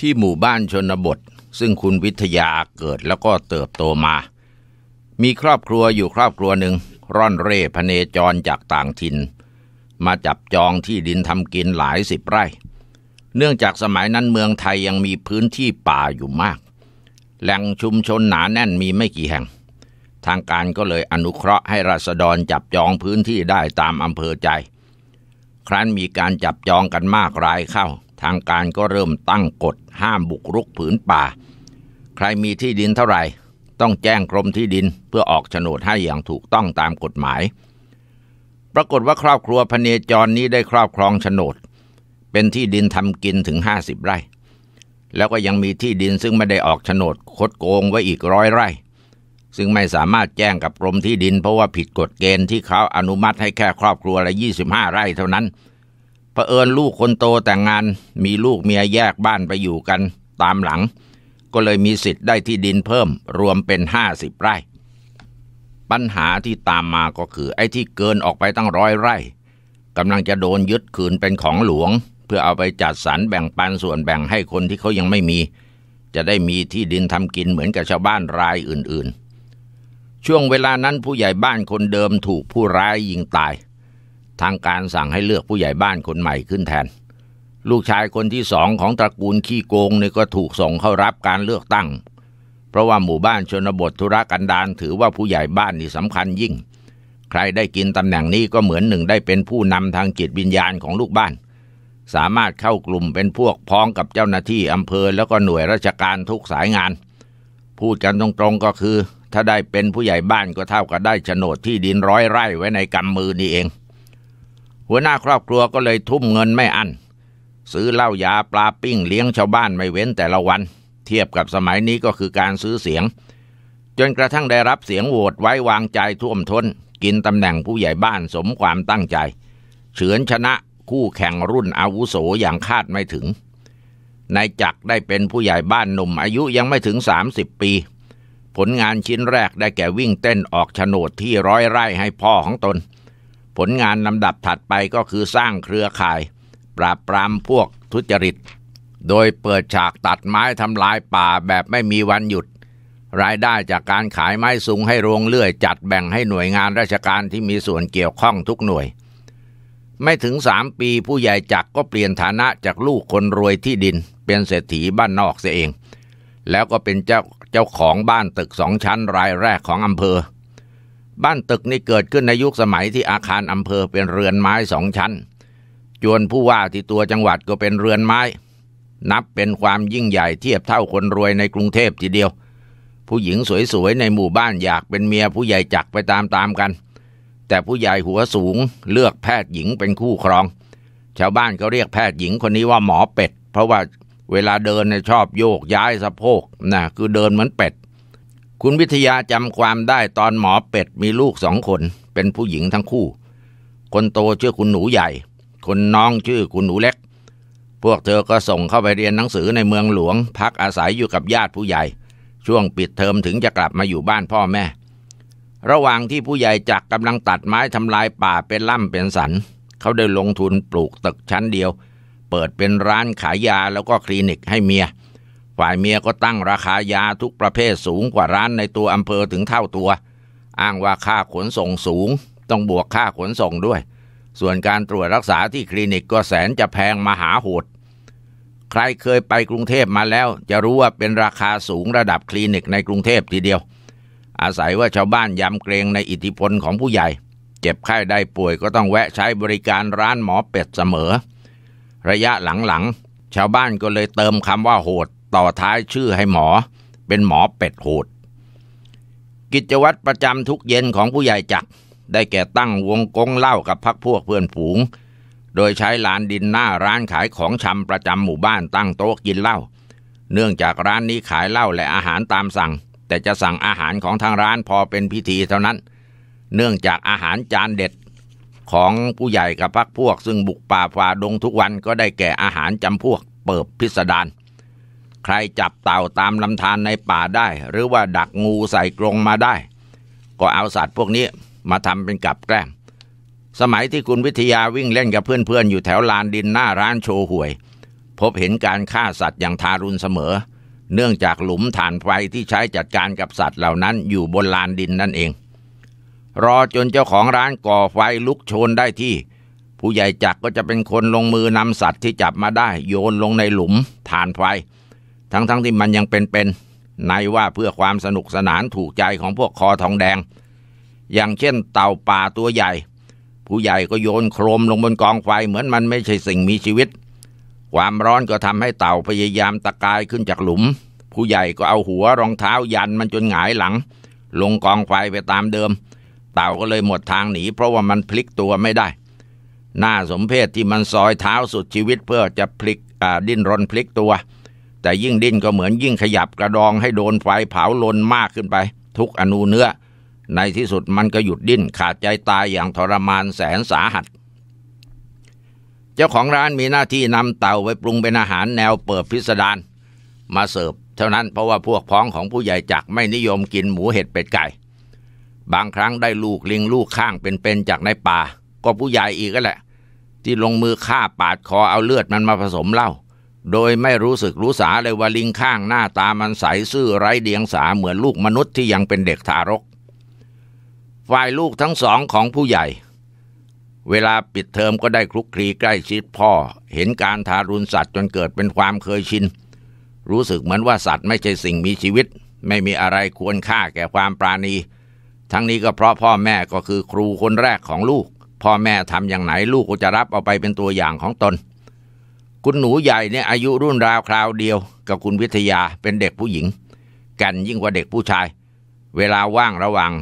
ที่หมู่บ้านชนบทซึ่งคุณวิทยาเกิดแล้วก็เติบโตมามีครอบครัวอยู่ครอบครัวหนึ่งร่อนเร่พเนจรจากต่างถิ่นมาจับจองที่ดินทำกินหลายสิบไร่เนื่องจากสมัยนั้นเมืองไทยยังมีพื้นที่ป่าอยู่มากแหล่งชุมชนหนาแน่นมีไม่กี่แห่งทางการก็เลยอนุเคราะห์ให้ราษฎรจับจองพื้นที่ได้ตามอำเภอใจครั้นมีการจับจองกันมากรายเข้าทางการก็เริ่มตั้งกฎห้ามบุกรุกผืนป่าใครมีที่ดินเท่าไหร่ต้องแจ้งกรมที่ดินเพื่อออกโฉนดให้อย่างถูกต้องตามกฎหมายปรากฏว่าครอบครัวพเนจรนี้ได้ครอบครองโฉนดเป็นที่ดินทำกินถึง50ไร่แล้วก็ยังมีที่ดินซึ่งไม่ได้ออกโฉนดคดโกงไว้อีก100ไร่ซึ่งไม่สามารถแจ้งกับกรมที่ดินเพราะว่าผิดกฎเกณฑ์ที่เขาอนุมัติให้แค่ครอบครัวละ25ไร่เท่านั้นเผอิญลูกคนโตแต่งงานมีลูกเมียแยกบ้านไปอยู่กันตามหลังก็เลยมีสิทธิ์ได้ที่ดินเพิ่มรวมเป็น50ไร่ปัญหาที่ตามมาก็คือไอ้ที่เกินออกไปตั้ง100ไร่กำลังจะโดนยึดคืนเป็นของหลวงเพื่อเอาไปจัดสรรแบ่งปันส่วนแบ่งให้คนที่เขายังไม่มีจะได้มีที่ดินทำกินเหมือนกับชาวบ้านรายอื่นๆช่วงเวลานั้นผู้ใหญ่บ้านคนเดิมถูกผู้ร้ายยิงตายทางการสั่งให้เลือกผู้ใหญ่บ้านคนใหม่ขึ้นแทนลูกชายคนที่สองของตระกูลขี้โกงเนี่ยก็ถูกส่งเข้ารับการเลือกตั้งเพราะว่าหมู่บ้านชนบทธุรกันดารถือว่าผู้ใหญ่บ้านนี่สำคัญยิ่งใครได้กินตำแหน่งนี้ก็เหมือนหนึ่งได้เป็นผู้นำทางจิตวิญญาณของลูกบ้านสามารถเข้ากลุ่มเป็นพวกพ้องกับเจ้าหน้าที่อำเภอแล้วก็หน่วยราชการทุกสายงานพูดกันตรงๆก็คือถ้าได้เป็นผู้ใหญ่บ้านก็เท่ากับได้โฉนดที่ดินร้อยไร่ไว้ในกำมือนี่เองหัวหน้าครอบครัวก็เลยทุ่มเงินไม่อั้นซื้อเหล้ายาปลาปิ้งเลี้ยงชาวบ้านไม่เว้นแต่ละวันเทียบกับสมัยนี้ก็คือการซื้อเสียงจนกระทั่งได้รับเสียงโหวตไว้วางใจท่วมท้นกินตำแหน่งผู้ใหญ่บ้านสมความตั้งใจเฉือนชนะคู่แข่งรุ่นอาวุโสอย่างคาดไม่ถึงนายจักรได้เป็นผู้ใหญ่บ้านหนุ่มอายุยังไม่ถึง30ปีผลงานชิ้นแรกได้แก่วิ่งเต้นออกโฉนดที่100ไร่ให้พ่อของตนผลงานลำดับถัดไปก็คือสร้างเครือข่ายปราบปรามพวกทุจริตโดยเปิดฉากตัดไม้ทำลายป่าแบบไม่มีวันหยุดรายได้จากการขายไม้สูงให้โรงเลื่อยจัดแบ่งให้หน่วยงานราชการที่มีส่วนเกี่ยวข้องทุกหน่วยไม่ถึง3ปีผู้ใหญ่จักรก็เปลี่ยนฐานะจากลูกคนรวยที่ดินเป็นเศรษฐีบ้านนอกเสียเองแล้วก็เป็นเจ้าของบ้านตึก2ชั้นรายแรกของอำเภอบ้านตึกนี้เกิดขึ้นในยุคสมัยที่อาคารอำเภอเป็นเรือนไม้2ชั้นจวนผู้ว่าที่ตัวจังหวัดก็เป็นเรือนไม้นับเป็นความยิ่งใหญ่เทียบเท่าคนรวยในกรุงเทพทีเดียวผู้หญิงสวยๆในหมู่บ้านอยากเป็นเมียผู้ใหญ่จักรไปตามกันแต่ผู้ใหญ่หัวสูงเลือกแพทย์หญิงเป็นคู่ครองชาวบ้านก็เรียกแพทย์หญิงคนนี้ว่าหมอเป็ดเพราะว่าเวลาเดินเนี่ยชอบโยกย้ายสะโพกนะคือเดินเหมือนเป็ดคุณวิทยาจำความได้ตอนหมอเป็ดมีลูก2 คนเป็นผู้หญิงทั้งคู่คนโตชื่อคุณหนูใหญ่คนน้องชื่อคุณหนูเล็กพวกเธอก็ส่งเข้าไปเรียนหนังสือในเมืองหลวงพักอาศัยอยู่กับญาติผู้ใหญ่ช่วงปิดเทอมถึงจะกลับมาอยู่บ้านพ่อแม่ระหว่างที่ผู้ใหญ่จักรกำลังตัดไม้ทำลายป่าเป็นล่ำเป็นสันเขาได้ลงทุนปลูกตึกชั้นเดียวเปิดเป็นร้านขายยาแล้วก็คลินิกให้เมียฝ่ายเมียก็ตั้งราคายาทุกประเภทสูงกว่าร้านในตัวอำเภอถึงเท่าตัวอ้างว่าค่าขนส่งสูงต้องบวกค่าขนส่งด้วยส่วนการตรวจรักษาที่คลินิกก็แสนจะแพงมหาโหดใครเคยไปกรุงเทพมาแล้วจะรู้ว่าเป็นราคาสูงระดับคลินิกในกรุงเทพทีเดียวอาศัยว่าชาวบ้านยำเกรงในอิทธิพลของผู้ใหญ่เจ็บไข้ได้ป่วยก็ต้องแวะใช้บริการร้านหมอเป็ดเสมอระยะหลังๆชาวบ้านก็เลยเติมคำว่าโหดต่อท้ายชื่อให้หมอเป็นหมอเป็ดโหดกิจวัตรประจำทุกเย็นของผู้ใหญ่จักรได้แก่ตั้งวงกงเล่ากับพักพวกเพื่อนฝูงโดยใช้ลานดินหน้าร้านขายของชำประจำหมู่บ้านตั้งโต๊ะกินเหล้าเนื่องจากร้านนี้ขายเหล้าและอาหารตามสั่งแต่จะสั่งอาหารของทางร้านพอเป็นพิธีเท่านั้นเนื่องจากอาหารจานเด็ดของผู้ใหญ่กับพักพวกซึ่งบุกป่าฝ่าดงทุกวันก็ได้แก่อาหารจำพวกเปิบพิสดารใครจับเต่าตามลำธารในป่าได้หรือว่าดักงูใส่กรงมาได้ก็เอาสัตว์พวกนี้มาทำเป็นกับแกล้มสมัยที่คุณวิทยาวิ่งเล่นกับเพื่อนๆอยู่แถวลานดินหน้าร้านโชห่วย พบเห็นการฆ่าสัตว์อย่างทารุณเสมอเนื่องจากหลุมถ่านไฟที่ใช้จัดการกับสัตว์เหล่านั้นอยู่บนลานดินนั่นเองรอจนเจ้าของร้านก่อไฟลุกโชนได้ที่ผู้ใหญ่จักรก็จะเป็นคนลงมือนำสัตว์ที่จับมาได้โยนลงในหลุมถ่านไฟทั้งที่มันยังเป็นในว่าเพื่อความสนุกสนานถูกใจของพวกคอทองแดงอย่างเช่นเต่าป่าตัวใหญ่ผู้ใหญ่ก็โยนโครมลงบนกองไฟเหมือนมันไม่ใช่สิ่งมีชีวิตความร้อนก็ทำให้เต่าพยายามตะกายขึ้นจากหลุมผู้ใหญ่ก็เอาหัวรองเท้ายันมันจนหงายหลังลงกองไฟไปตามเดิมเต่าก็เลยหมดทางหนีเพราะว่ามันพลิกตัวไม่ได้น่าสมเพชที่มันซอยเท้าสุดชีวิตเพื่อจะดิ้นรนพลิกตัวแต่ยิ่งดิ้นก็เหมือนยิ่งขยับกระดองให้โดนไฟเผาลนมากขึ้นไปทุกอนูเนื้อในที่สุดมันก็หยุดดิ้นขาดใจตายอย่างทรมานแสนสาหัสเจ้าของร้านมีหน้าที่นำเต่าไปปรุงเป็นอาหารแนวเปิดพิสดารมาเสิร์ฟเท่านั้นเพราะว่าพวกพ้องของผู้ใหญ่จักไม่นิยมกินหมูเห็ดเป็ดไก่บางครั้งได้ลูกลิงลูกข้างเป็นๆจากในป่าก็ผู้ใหญ่อีกก็แหละที่ลงมือฆ่าปาดคอเอาเลือดมันมาผสมเหล้าโดยไม่รู้สึกรู้สาเลยว่าลิงข้างหน้าตามันใสซื่อไร้เดียงสาเหมือนลูกมนุษย์ที่ยังเป็นเด็กทารกฝ่ายลูกทั้งสองของผู้ใหญ่เวลาปิดเทอมก็ได้คลุกคลีใกล้ชิดพ่อเห็นการทารุณสัตว์จนเกิดเป็นความเคยชินรู้สึกเหมือนว่าสัตว์ไม่ใช่สิ่งมีชีวิตไม่มีอะไรควรค่าแก่ความปราณีทั้งนี้ก็เพราะพ่อแม่ก็คือครูคนแรกของลูกพ่อแม่ทำอย่างไหนลูกก็จะรับเอาไปเป็นตัวอย่างของตนคุณหนูใหญ่เนี่ยอายุรุ่นราวคราวเดียวกับคุณวิทยาเป็นเด็กผู้หญิงแก่นยิ่งกว่าเด็กผู้ชายเวลาว่างระหว่าง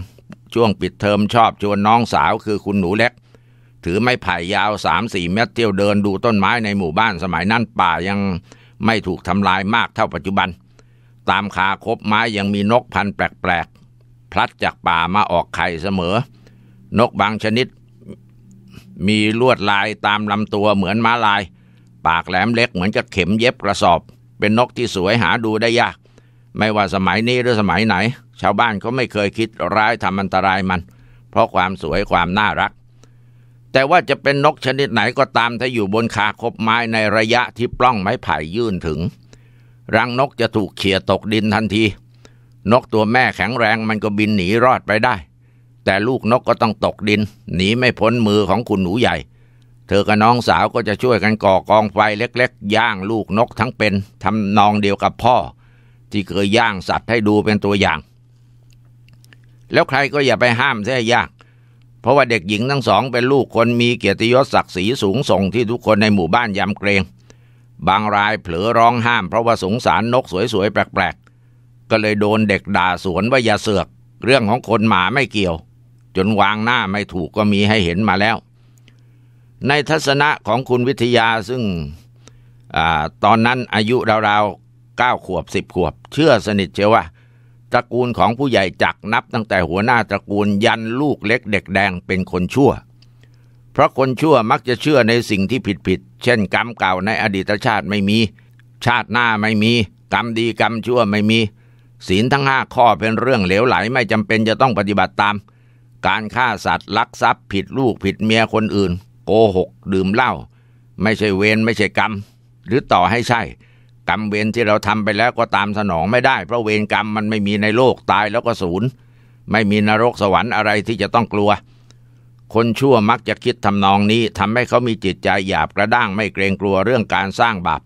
ช่วงปิดเทอมชอบชวนน้องสาวคือคุณหนูเล็กถือไม้ไผ่ยาว 3-4 เมตรเที่ยวเดินดูต้นไม้ในหมู่บ้านสมัยนั้นป่ายังไม่ถูกทำลายมากเท่าปัจจุบันตามคาคบไม้ยังมีนกพันธุ์แปลกๆพลัดจากป่ามาออกไข่เสมอนกบางชนิดมีลวดลายตามลำตัวเหมือนม้าลายปากแหลมเล็กเหมือนกับเข็มเย็บกระสอบเป็นนกที่สวยหาดูได้ยากไม่ว่าสมัยนี้หรือสมัยไหนชาวบ้านเขาไม่เคยคิดร้ายทำอันตรายมันเพราะความสวยความน่ารักแต่ว่าจะเป็นนกชนิดไหนก็ตามถ้าอยู่บนคาคบไม้ในระยะที่ปล้องไม้ไผ่ยื่นถึงรังนกจะถูกเขี่ยตกดินทันทีนกตัวแม่แข็งแรงมันก็บินหนีรอดไปได้แต่ลูกนกก็ต้องตกดินหนีไม่พ้นมือของคุณหนูใหญ่เธอกับน้องสาวก็จะช่วยกันก่อกองไฟเล็กๆย่างลูกนกทั้งเป็นทำนองเดียวกับพ่อที่เคยย่างสัตว์ให้ดูเป็นตัวอย่างแล้วใครก็อย่าไปห้ามเสียยากเพราะว่าเด็กหญิงทั้งสองเป็นลูกคนมีเกียรติยศศักดิ์ศรีสูงส่งที่ทุกคนในหมู่บ้านยำเกรงบางรายเผลอร้องห้ามเพราะว่าสงสารนกสวยๆแปลกๆก็เลยโดนเด็กด่าสวนว่าอย่าเสือกเรื่องของคนหมาไม่เกี่ยวจนวางหน้าไม่ถูกก็มีให้เห็นมาแล้วในทัศนะของคุณวิทยาซึ่งตอนนั้นอายุราวๆ9 ขวบ 10 ขวบเชื่อสนิทเชียวว่าตระกูลของผู้ใหญ่จักนับตั้งแต่หัวหน้าตระกูลยันลูกเล็กเด็กแดงเป็นคนชั่วเพราะคนชั่วมักจะเชื่อในสิ่งที่ผิดๆเช่นกรรมเก่าในอดีตชาติไม่มีชาติหน้าไม่มีกรรมดีกรรมชั่วไม่มีศีลทั้ง5 ข้อเป็นเรื่องเหลวไหลไม่จำเป็นจะต้องปฏิบัติตามการฆ่าสัตว์ลักทรัพย์ผิดลูกผิดเมียคนอื่นโกหกดื่มเหล้าไม่ใช่เวรไม่ใช่กรรมหรือต่อให้ใช่กรรมเวรที่เราทำไปแล้วก็ตามสนองไม่ได้เพราะเวรกรรมมันไม่มีในโลกตายแล้วก็สูญไม่มีนรกสวรรค์อะไรที่จะต้องกลัวคนชั่วมักจะคิดทำนองนี้ทำให้เขามีจิตใจหยาบกระด้างไม่เกรงกลัวเรื่องการสร้างบาป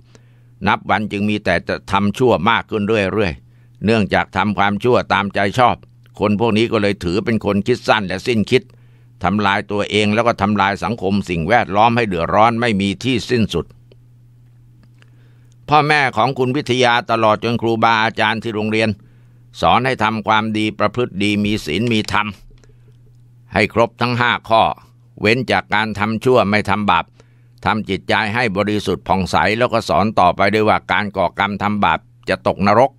นับวันจึงมีแต่จะทำชั่วมากขึ้นเรื่อยๆเนื่องจากทำความชั่วตามใจชอบคนพวกนี้ก็เลยถือเป็นคนคิดสั้นและสิ้นคิดทำลายตัวเองแล้วก็ทำลายสังคมสิ่งแวดล้อมให้เดือดร้อนไม่มีที่สิ้นสุดพ่อแม่ของคุณวิทยาตลอดจนครูบาอาจารย์ที่โรงเรียนสอนให้ทำความดีประพฤติดีมีศีลมีธรรมให้ครบทั้ง5 ข้อเว้นจากการทำชั่วไม่ทำบาปทำจิตใจให้บริสุทธิ์ผ่องใสแล้วก็สอนต่อไปด้วยว่าการก่อกรรมทำบาปจะตกนรก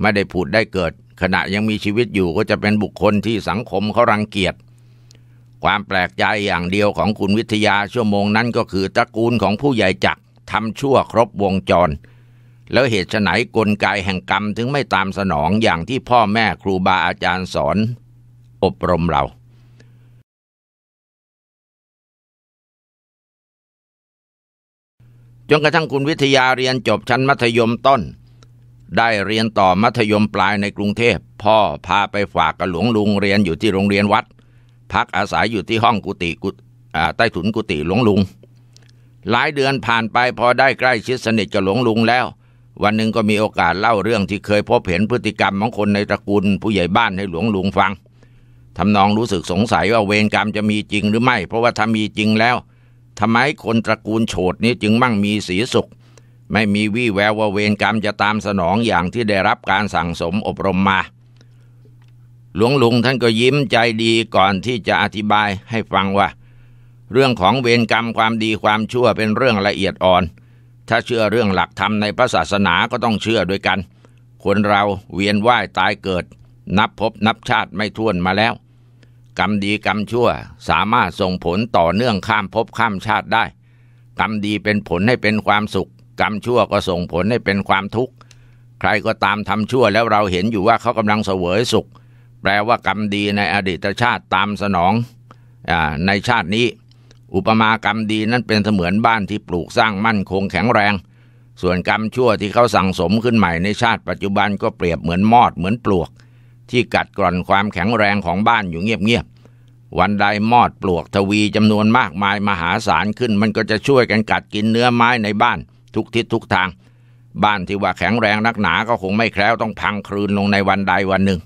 ไม่ได้ผุดได้เกิดขณะยังมีชีวิตอยู่ก็จะเป็นบุคคลที่สังคมเขารังเกียจความแปลกใจอย่างเดียวของคุณวิทยาชั่วโมงนั้นก็คือตระกูลของผู้ใหญ่จักรทำชั่วครบวงจรแล้วเหตุไฉนกลไกแห่งกรรมถึงไม่ตามสนองอย่างที่พ่อแม่ครูบาอาจารย์สอนอบรมเรา จนกระทั่งคุณวิทยาเรียนจบชั้นมัธยมต้นได้เรียนต่อมัธยมปลายในกรุงเทพพ่อพาไปฝากกับหลวงลุงเรียนอยู่ที่โรงเรียนวัดพักอาศัยอยู่ที่ห้องกุฏิใต้ถุนกุฏิหลวงลุงหลายเดือนผ่านไปพอได้ใกล้ชิดสนิทกับหลวงลุงแล้ววันหนึ่งก็มีโอกาสเล่าเรื่องที่เคยพบเห็นพฤติกรรมของคนในตระกูลผู้ใหญ่บ้านให้หลวงลุงฟังทำนองรู้สึกสงสัยว่าเวรกรรมจะมีจริงหรือไม่เพราะว่าถ้ามีจริงแล้วทำไมคนตระกูลโฉดนี้จึงมั่งมีสีสุขไม่มีวี่แววว่าเวรกรรมจะตามสนองอย่างที่ได้รับการสั่งสมอบรมมาหลวงลุงท่านก็ยิ้มใจดีก่อนที่จะอธิบายให้ฟังว่าเรื่องของเวรกรรมความดีความชั่วเป็นเรื่องละเอียดอ่อนถ้าเชื่อเรื่องหลักธรรมในพระศาสนาก็ต้องเชื่อด้วยกันคนเราเวียนว่ายตายเกิดนับพบนับชาติไม่ถ้วนมาแล้วกรรมดีกรรมชั่วสามารถส่งผลต่อเนื่องข้ามภพข้ามชาติได้กรรมดีเป็นผลให้เป็นความสุขกรรมชั่วก็ส่งผลให้เป็นความทุกข์ใครก็ตามทำชั่วแล้วเราเห็นอยู่ว่าเขากำลังเสวยสุขแปลว่ากรรมดีในอดีตชาติตามสนองในชาตินี้อุปมากรรมดีนั้นเป็นเสมือนบ้านที่ปลูกสร้างมั่นคงแข็งแรงส่วนกรรมชั่วที่เขาสั่งสมขึ้นใหม่ในชาติปัจจุบันก็เปรียบเหมือนมอดเหมือนปลวกที่กัดกร่อนความแข็งแรงของบ้านอยู่เงียบๆวันใดมอดปลวกทวีจำนวนมากมายมหาศาลขึ้นมันก็จะช่วยกันกัดกินเนื้อไม้ในบ้านทุกทิศทุกทางบ้านที่ว่าแข็งแรงนักหนาก็คงไม่แคล้วต้องพังคลืนลงในวันใดวันหนึ่ง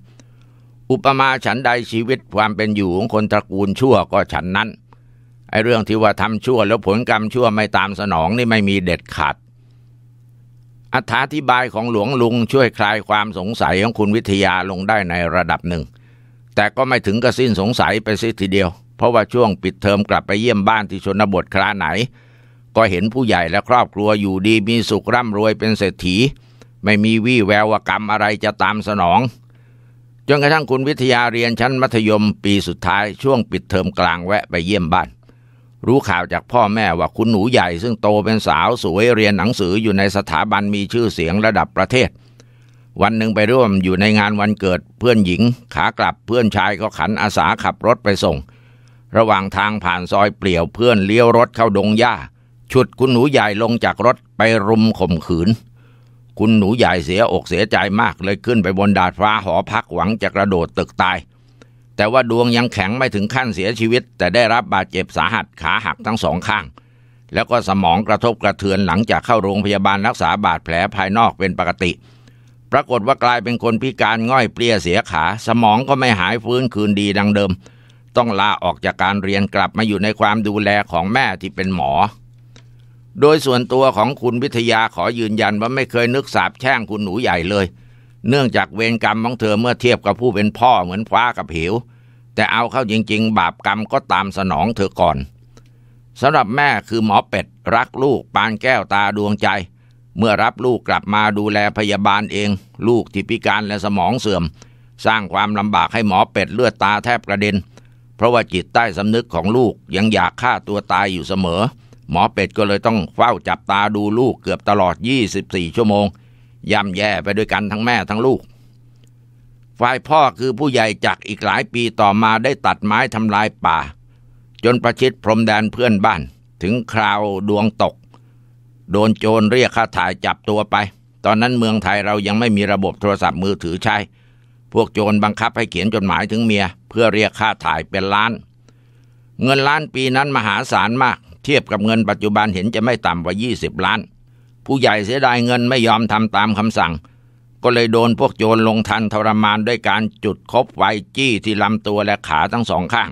อุปมาฉันใดชีวิตความเป็นอยู่ของคนตระกูลชั่วก็ฉันนั้นไอ้เรื่องที่ว่าทำชั่วแล้วผลกรรมชั่วไม่ตามสนองนี่ไม่มีเด็ดขาดอธิบายของหลวงลุงช่วยคลายความสงสัยของคุณวิทยาลงได้ในระดับหนึ่งแต่ก็ไม่ถึงกับสิ้นสงสัยไปสิทีเดียวเพราะว่าช่วงปิดเทอมกลับไปเยี่ยมบ้านที่ชนบทคราไหนก็เห็นผู้ใหญ่และครอบครัวอยู่ดีมีสุขร่ำรวยเป็นเศรษฐีไม่มีวี่แววว่ากรรมอะไรจะตามสนองจนกระทั่งคุณวิทยาเรียนชั้นมัธยมปีสุดท้ายช่วงปิดเทอมกลางแวะไปเยี่ยมบ้านรู้ข่าวจากพ่อแม่ว่าคุณหนูใหญ่ซึ่งโตเป็นสาวสวยเรียนหนังสืออยู่ในสถาบันมีชื่อเสียงระดับประเทศวันหนึ่งไปร่วมอยู่ในงานวันเกิดเพื่อนหญิงขากลับเพื่อนชายก็ขันอาสาขับรถไปส่งระหว่างทางผ่านซอยเปลี่ยวเพื่อนเลี้ยวรถเข้าดงหญ้าฉุดคุณหนูใหญ่ลงจากรถไปรุมข่มขืนคุณหนูใหญ่เสียอกเสียใจมากเลยขึ้นไปบนดาดฟ้าหอพักหวังจะกระโดดตึกตายแต่ว่าดวงยังแข็งไม่ถึงขั้นเสียชีวิตแต่ได้รับบาดเจ็บสาหัสขาหักทั้งสองข้างแล้วก็สมองกระทบกระเทือนหลังจากเข้าโรงพยาบาลรักษาบาดแผลภายนอกเป็นปกติปรากฏว่ากลายเป็นคนพิการง่อยเปรี้ยเสียขาสมองก็ไม่หายฟื้นคืนดีดังเดิมต้องลาออกจากการเรียนกลับมาอยู่ในความดูแลของแม่ที่เป็นหมอโดยส่วนตัวของคุณวิทยาขอยืนยันว่าไม่เคยนึกสาปแช่งคุณหนูใหญ่เลยเนื่องจากเวรกรรมของเธอเมื่อเทียบกับผู้เป็นพ่อเหมือนฟ้ากับเหวแต่เอาเข้าจริงๆบาปกรรมก็ตามสนองเธอก่อนสำหรับแม่คือหมอเป็ดรักลูกปานแก้วตาดวงใจเมื่อรับลูกกลับมาดูแลพยาบาลเองลูกที่พิการและสมองเสื่อมสร้างความลำบากให้หมอเป็ดเลือดตาแทบกระเด็นเพราะว่าจิตใต้สำนึกของลูกยังอยากฆ่าตัวตายอยู่เสมอหมอเป็ดก็เลยต้องเฝ้าจับตาดูลูกเกือบตลอด24ชั่วโมงย่ำแย่ไปด้วยกันทั้งแม่ทั้งลูกฝ่ายพ่อคือผู้ใหญ่จักอีกหลายปีต่อมาได้ตัดไม้ทำลายป่าจนประชิดพรมแดนเพื่อนบ้านถึงคราวดวงตกโดนโจรเรียกค่าถ่ายจับตัวไปตอนนั้นเมืองไทยเรายังไม่มีระบบโทรศัพท์มือถือใช้พวกโจรบังคับให้เขียนจดหมายถึงเมียเพื่อเรียกค่าถ่ายเป็นล้านเงินล้านปีนั้นมหาศาลมากเทียบกับเงินปัจจุบันเห็นจะไม่ต่ำกว่า20ล้านผู้ใหญ่เสียดายเงินไม่ยอมทำตามคำสั่งก็เลยโดนพวกโจรลงทันทรมานด้วยการจุดคบไฟจี้ที่ลำตัวและขาทั้งสองข้าง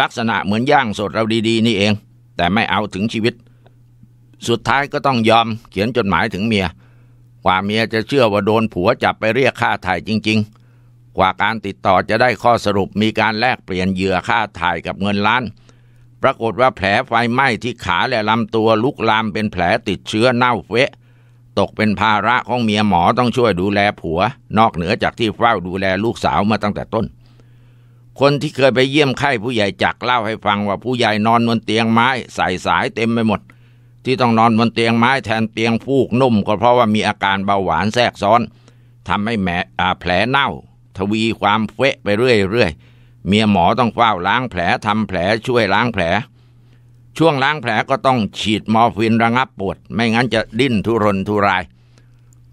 ลักษณะเหมือนย่างสดเราดีๆนี่เองแต่ไม่เอาถึงชีวิตสุดท้ายก็ต้องยอมเขียนจดหมายถึงเมียกว่าเมียจะเชื่อว่าโดนผัวจับไปเรียกค่าไถ่จริงๆกว่าการติดต่อจะได้ข้อสรุปมีการแลกเปลี่ยนเหยื่อค่าไถ่กับเงินล้านปรากฏว่าแผลไฟไหม้ที่ขาและลำตัวลุกลามเป็นแผลติดเชื้อเน่าเฟะตกเป็นภาระของเมียหมอต้องช่วยดูแลผัวนอกเหนือจากที่เฝ้าดูแลลูกสาวมาตั้งแต่ต้นคนที่เคยไปเยี่ยมไข้ผู้ใหญ่จักเล่าให้ฟังว่าผู้ใหญ่นอนบนเตียงไม้ใส่สายเต็มไปหมดที่ต้องนอนบนเตียงไม้แทนเตียงฟูกนุ่มก็เพราะว่ามีอาการเบาหวานแทรกซ้อนทำให้แผลเน่าทวีความเฟะไปเรื่อยๆเมียหมอต้องเฝ้าล้างแผลทำแผลช่วยล้างแผล ช่วงล้างแผลก็ต้องฉีดมอร์ฟีนระงับปวดไม่งั้นจะดิ้นทุรนทุราย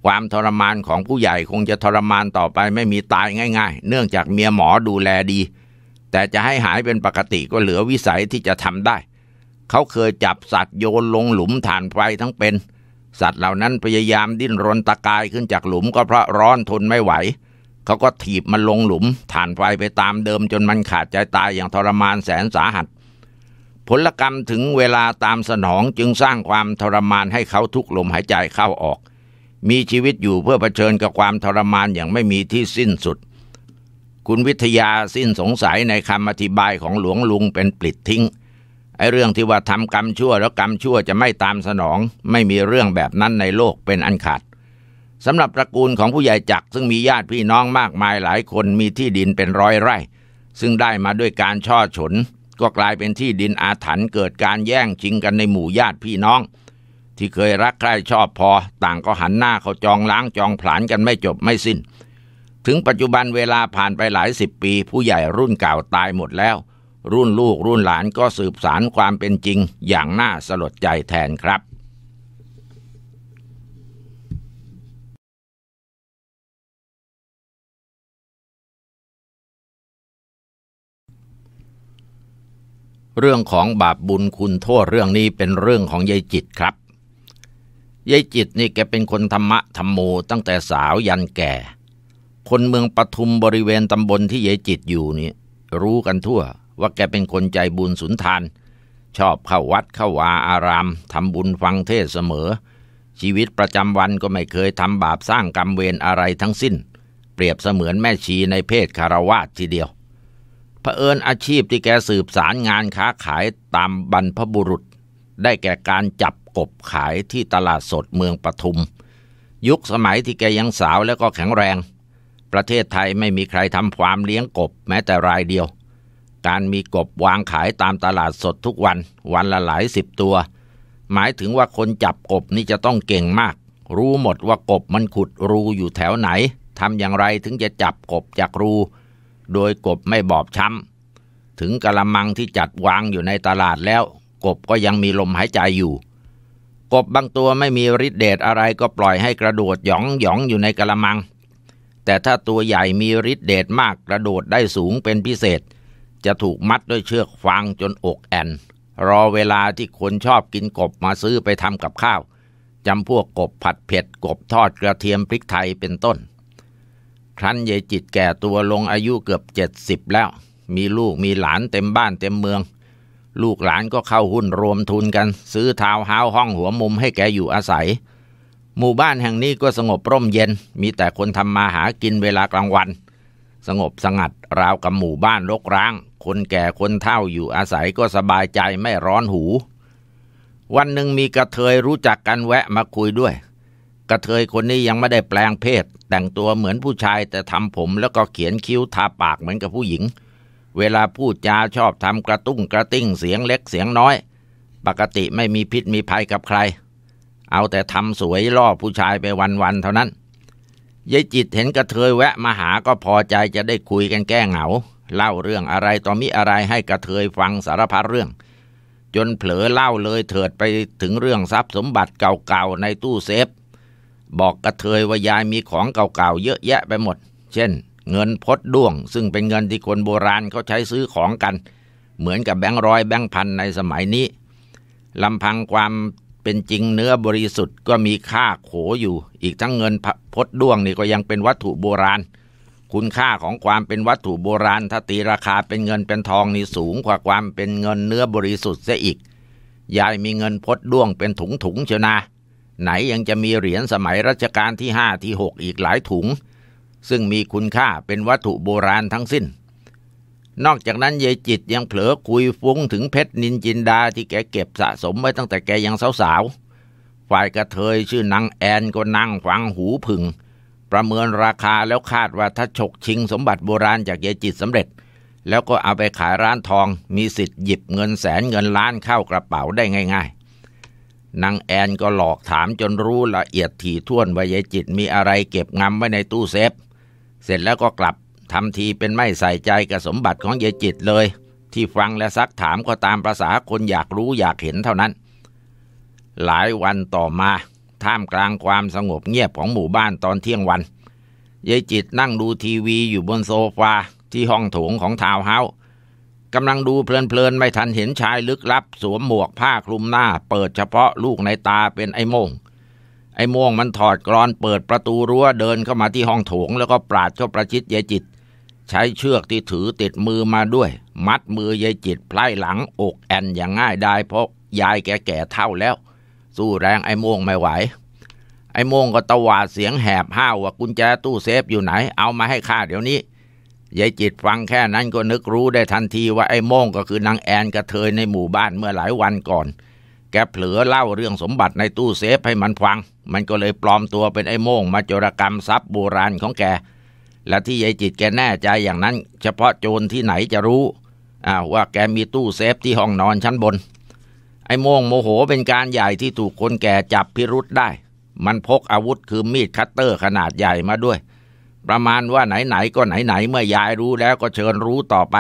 ความทรมานของผู้ใหญ่คงจะทรมานต่อไปไม่มีตายง่ายๆเนื่องจากเมียหมอดูแลดีแต่จะให้หายเป็นปกติก็เหลือวิสัยที่จะทำได้เขาเคยจับสัตว์โยนลงหลุมถ่านไฟทั้งเป็นสัตว์เหล่านั้นพยายามดิ้นรนตะกายขึ้นจากหลุมก็เพราะร้อนทนไม่ไหวเขาก็ถีบมันลงหลุมถ่านไฟไปตามเดิมจนมันขาดใจตายอย่างทรมานแสนสาหัสผลกรรมถึงเวลาตามสนองจึงสร้างความทรมานให้เขาทุกลมหายใจเข้าออกมีชีวิตอยู่เพื่อเผชิญกับความทรมานอย่างไม่มีที่สิ้นสุดคุณวิทยาสิ้นสงสัยในคำอธิบายของหลวงลุงเป็นปลิดทิ้งไอ้เรื่องที่ว่าทำกรรมชั่วแล้วกรรมชั่วจะไม่ตามสนองไม่มีเรื่องแบบนั้นในโลกเป็นอันขาดสำหรับตระกูลของผู้ใหญ่จักรซึ่งมีญาติพี่น้องมากมายหลายคนมีที่ดินเป็นร้อยไร่ซึ่งได้มาด้วยการช่อฉนก็กลายเป็นที่ดินอาถรรพ์เกิดการแย่งชิงกันในหมู่ญาติพี่น้องที่เคยรักใคร่ชอบพอต่างก็หันหน้าเขาจองล้างจองผลาญกันไม่จบไม่สิ้นถึงปัจจุบันเวลาผ่านไปหลายสิบปีผู้ใหญ่รุ่นเก่าตายหมดแล้วรุ่นลูกรุ่นหลานก็สืบสานความเป็นจริงอย่างน่าสลดใจแทนครับเรื่องของบาปบุญคุณโทษเรื่องนี้เป็นเรื่องของยายจิตครับยายจิตนี่แกเป็นคนธรรมะธรรมโมตั้งแต่สาวยันแก่คนเมืองปทุมบริเวณตำบลที่ยายจิตอยู่นี่รู้กันทั่วว่าแกเป็นคนใจบุญสุนทานชอบเข้าวัดเข้าวาอารามทำบุญฟังเทศเสมอชีวิตประจำวันก็ไม่เคยทำบาปสร้างกรรมเวรอะไรทั้งสิ้นเปรียบเสมือนแม่ชีในเพศคฤหัสถ์ทีเดียวเผอิญอาชีพที่แกสืบสารงานค้าขายตามบรรพบุรุษได้แก่การจับกบขายที่ตลาดสดเมืองปทุมยุคสมัยที่แกยังสาวแล้วก็แข็งแรงประเทศไทยไม่มีใครทำฟาร์มเลี้ยงกบแม้แต่รายเดียวการมีกบวางขายตามตลาดสดทุกวันวันละหลายสิบตัวหมายถึงว่าคนจับกบนี่จะต้องเก่งมากรู้หมดว่ากบมันขุดรูอยู่แถวไหนทำอย่างไรถึงจะจับกบจากรูโดยกบไม่บอบช้ำถึงกะละมังที่จัดวางอยู่ในตลาดแล้วกบก็ยังมีลมหายใจอยู่กบบางตัวไม่มีฤทธิ์เดชอะไรก็ปล่อยให้กระโดดหยองหยองอยู่ในกะละมังแต่ถ้าตัวใหญ่มีฤทธิ์เดชมากกระโดดได้สูงเป็นพิเศษจะถูกมัดด้วยเชือกฟางจนอกแอนรอเวลาที่คนชอบกินกบมาซื้อไปทำกับข้าวจำพวกกบผัดเผ็ดกบทอดกระเทียมพริกไทยเป็นต้นครั้นยายจิตแก่ตัวลงอายุเกือบ70แล้วมีลูกมีหลานเต็มบ้านเต็มเมืองลูกหลานก็เข้าหุ้นรวมทุนกันซื้อทาวน์เฮ้าส์ห้องหัวมุมให้แกอยู่อาศัยหมู่บ้านแห่งนี้ก็สงบร่มเย็นมีแต่คนทำมาหากินเวลากลางวันสงบสงัดราวกับหมู่บ้านรกร้างคนแก่คนเฒ่าอยู่อาศัยก็สบายใจไม่ร้อนหูวันหนึ่งมีกระเทยรู้จักกันแวะมาคุยด้วยกระเทยคนนี้ยังไม่ได้แปลงเพศแต่งตัวเหมือนผู้ชายแต่ทำผมแล้วก็เขียนคิ้วทาปากเหมือนกับผู้หญิงเวลาพูดจาชอบทำกระตุ้งกระติ้งเสียงเล็กเสียงน้อยปกติไม่มีพิษมีภัยกับใครเอาแต่ทำสวยล่อผู้ชายไปวันๆเท่านั้นยายจิตเห็นกระเทยแวะมาหาก็พอใจจะได้คุยกันแก้เหงาเล่าเรื่องอะไรต่อมิอะไรให้กระเทยฟังสารพัดเรื่องจนเผลอเล่าเลยเถิดไปถึงเรื่องทรัพย์สมบัติเก่าๆในตู้เซฟบอกกระเทยว่ายายมีของเก่าๆเยอะแยะไปหมดเช่นเงินพดด้วงซึ่งเป็นเงินที่คนโบราณเขาใช้ซื้อของกันเหมือนกับแบงค์ร้อยแบงค์พันในสมัยนี้ลำพังความเป็นจริงเนื้อบริสุทธิ์ก็มีค่าโขอยู่อีกทั้งเงินพดด้วงนี่ก็ยังเป็นวัตถุโบราณคุณค่าของความเป็นวัตถุโบราณถ้าตีราคาเป็นเงินเป็นทองนี่สูงกว่าความเป็นเงินเนื้อบริสุทธิ์เสียอีกยายมีเงินพดด้วงเป็นถุงๆเชียวนะไหนยังจะมีเหรียญสมัยรัชกาลที่5ที่6อีกหลายถุงซึ่งมีคุณค่าเป็นวัตถุโบราณทั้งสิ้นนอกจากนั้นยายจิตยังเผลอคุยฟุ้งถึงเพชรนินจินดาที่แกเก็บสะสมไว้ตั้งแต่แกยังสาวๆฝ่ายกระเทยชื่อนางแอนก็นั่งฟังหูผึ่งประเมินราคาแล้วคาดว่าถ้าฉกชิงสมบัติโบราณจากยายจิตสำเร็จแล้วก็เอาไปขายร้านทองมีสิทธิ์หยิบเงินแสนเงินล้านเข้ากระเป๋าได้ง่ายๆนางแอนก็หลอกถามจนรู้ละเอียดถี่ถ้วนว่ายายจิตมีอะไรเก็บงำไว้ในตู้เซฟเสร็จแล้วก็กลับทำทีเป็นไม่ใส่ใจกับสมบัติของยายจิตเลย ที่ฟังและซักถามก็ตามประสาคนอยากรู้อยากเห็นเท่านั้นหลายวันต่อมาท่ามกลางความสงบเงียบของหมู่บ้านตอนเที่ยงวันยายจิตนั่งดูทีวีอยู่บนโซฟาที่ห้องโถงของทาวน์เฮ้าส์กำลังดูเพลินๆไม่ทันเห็นชายลึกลับสวมหมวกผ้าคลุมหน้าเปิดเฉพาะลูกในตาเป็นไอ้โม่งมันถอดกรอนเปิดประตูรั้วเดินเข้ามาที่ห้องโถงแล้วก็ปราดเข้าประชิดยายจิตใช้เชือกที่ถือติดมือมาด้วยมัดมือยายจิตไพล่หลังอกแอนอย่างง่ายดายเพราะยายแก่ๆเท่าแล้วสู้แรงไอ้โม่งไม่ไหวไอ้โม่งก็ตวาดเสียงแหบห้าวว่ากุญแจตู้เซฟอยู่ไหนเอามาให้ข้าเดี๋ยวนี้ยายจิตฟังแค่นั้นก็นึกรู้ได้ทันทีว่าไอ้โม่งก็คือนางแอนกระเทยในหมู่บ้านเมื่อหลายวันก่อนแกเผลอเล่าเรื่องสมบัติในตู้เซฟให้มันฟังมันก็เลยปลอมตัวเป็นไอ้โม่งมาโจรกรรมทรัพย์โบราณของแกและที่ยายจิตแกแน่ใจอย่างนั้นเฉพาะโจรที่ไหนจะรู้ว่าแกมีตู้เซฟที่ห้องนอนชั้นบนไอ้โม่งโมโหเป็นการใหญ่ที่ถูกคนแก่จับพิรุษได้มันพกอาวุธคือมีดคัตเตอร์ขนาดใหญ่มาด้วยประมาณว่าไหนๆก็ไหนๆเมื่อยายรู้แล้วก็เชิญรู้ต่อไป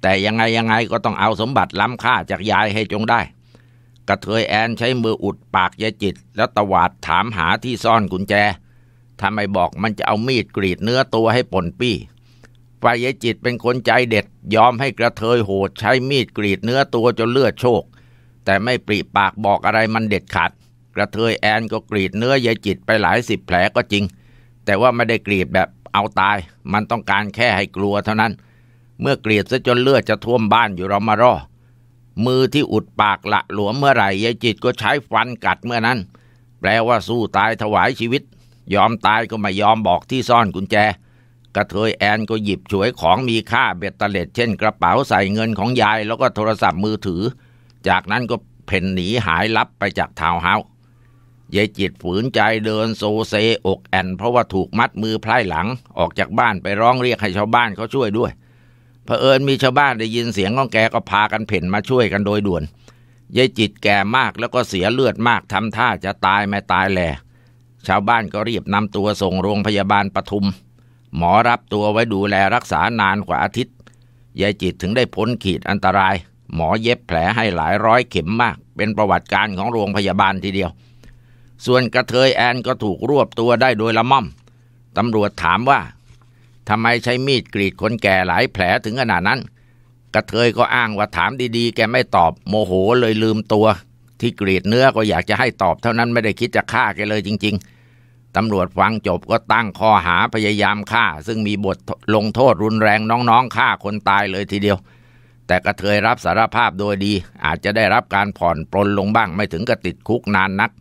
แต่ยังไงก็ต้องเอาสมบัติล้ำค่าจากยายให้จงได้กระเทยแอนใช้มืออุดปากยายจิตแล้วตวาดถามหาที่ซ่อนกุญแจทำไมบอกมันจะเอามีดกรีดเนื้อตัวให้ป่นปี้ฝ่ายยายจิตเป็นคนใจเด็ดยอมให้กระเทยโหดใช้มีดกรีดเนื้อตัวจนเลือดโชกแต่ไม่ปริปากบอกอะไรมันเด็ดขาดกระเทยแอนก็กรีดเนื้อยายจิตไปหลายสิบแผลก็จริงแต่ว่าไม่ได้กรีดแบบเอาตายมันต้องการแค่ให้กลัวเท่านั้นเมื่อกรีดซะจนเลือดจะท่วมบ้านอยู่เรามารอมือที่อุดปากละหลวมเมื่อไหร่ยายจิตก็ใช้ฟันกัดเมื่อนั้นแปลว่าสู้ตายถวายชีวิตยอมตายก็ไม่ยอมบอกที่ซ่อนกุญแจกระเทยแอนก็หยิบฉวยของมีค่าเบ็ดเตล็ดเช่นกระเป๋าใส่เงินของยายแล้วก็โทรศัพท์มือถือจากนั้นก็เพ่นหนีหายลับไปจากทาวน์เฮ้าส์ยายจิตฝืนใจเดินโซเซอกแอนเพราะว่าถูกมัดมือไพล่หลังออกจากบ้านไปร้องเรียกให้ชาวบ้านเขาช่วยด้วยเผอิญมีชาวบ้านได้ยินเสียงของแกก็พากันเพ่นมาช่วยกันโดยด่วนยายจิตแก่มากแล้วก็เสียเลือดมากทำท่าจะตายไม่ตายแหละชาวบ้านก็รีบนำตัวส่งโรงพยาบาลปทุมหมอรับตัวไว้ดูแลรักษานานกว่าอาทิตย์ยายจิตถึงได้พ้นขีดอันตรายหมอเย็บแผลให้หลายร้อยเข็มมากเป็นประวัติการของโรงพยาบาลทีเดียวส่วนกระเทยแอนก็ถูกรวบตัวได้โดยละม่อมตำรวจถามว่าทำไมใช้มีดกรีดคนแก่หลายแผลถึงขนาดนั้นกระเทยก็อ้างว่าถามดีๆแกไม่ตอบโมโหเลยลืมตัวที่กรีดเนื้อก็อยากจะให้ตอบเท่านั้นไม่ได้คิดจะฆ่าแกเลยจริงๆตำรวจฟังจบก็ตั้งข้อหาพยายามฆ่าซึ่งมีบทลงโทษรุนแรงน้องๆฆ่าคนตายเลยทีเดียวแต่กระเทยรับสารภาพโดยดีอาจจะได้รับการผ่อนปลนลงบ้างไม่ถึงกับติดคุกนานนัก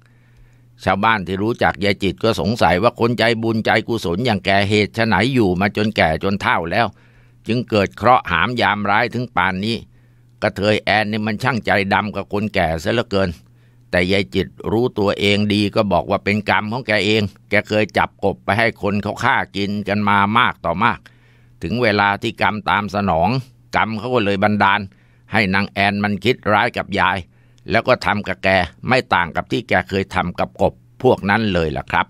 ชาวบ้านที่รู้จักยายจิตก็สงสัยว่าคนใจบุญใจกุศลอย่างแกเหตุไฉนอยู่มาจนแก่จนเฒ่าแล้วจึงเกิดเคราะห์หามยามร้ายถึงป่านนี้กระเทยแอนนี่มันช่างใจดำกับคนแก่ซะเหลือเกินแต่ยายจิตรู้ตัวเองดีก็บอกว่าเป็นกรรมของแกเองแกเคยจับกบไปให้คนเขาฆ่ากินกันมามากต่อมากถึงเวลาที่กรรมตามสนองกรรมเขาก็เลยบันดาลให้นางแอนมันคิดร้ายกับยายแล้วก็ทำกับแกไม่ต่างกับที่แกเคยทำกับกบพวกนั้นเลยล่ะครับ